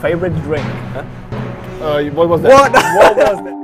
favorite drink? Huh? What was that? What? What was that?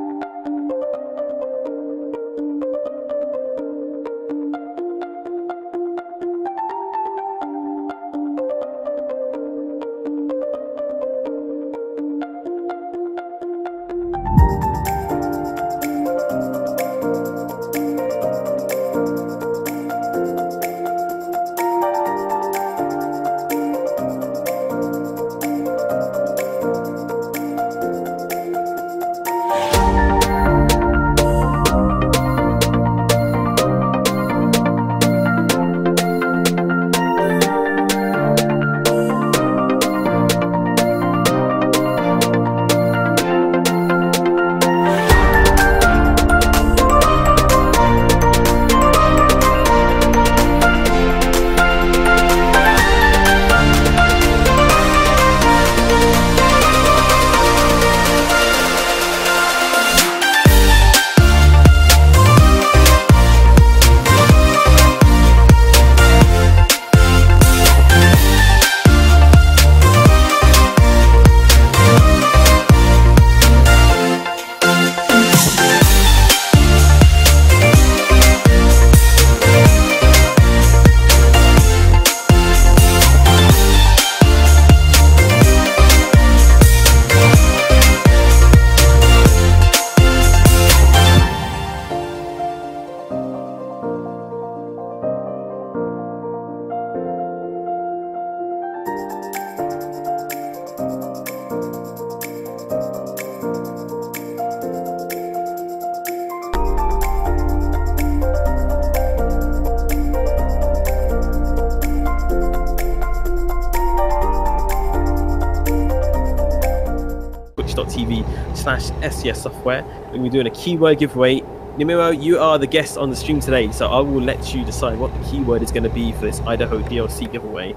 TV/SCS software. We'll be doing a keyword giveaway. Nimiro, you are the guest on the stream today, so I will let you decide what the keyword is going to be for this Idaho DLC giveaway.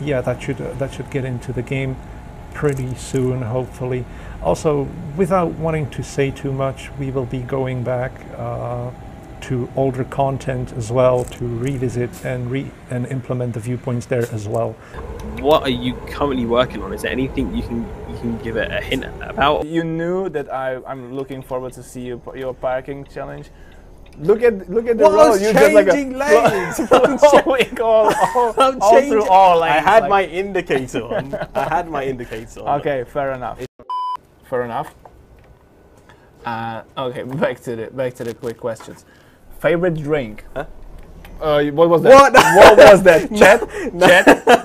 Yeah, that should get into the game pretty soon, hopefully. Also, without wanting to say too much, we will be going back to older content as well to revisit and implement the viewpoints there as well. What are you currently working on? Is there anything you can give it a hint about? You knew that I'm looking forward to see your parking challenge. Look at the road. You just like changing lanes. all through all lanes. I had like... my indicator on. Okay, fair enough. Okay, back to the quick questions. Favorite drink? Huh? What was that? What was that? Chat.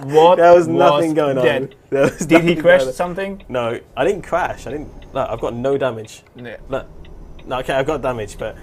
What? There was nothing going on. Did he crash something? No, I didn't crash. Look, I've got no damage. Yeah. Look, no, okay, I've got damage, but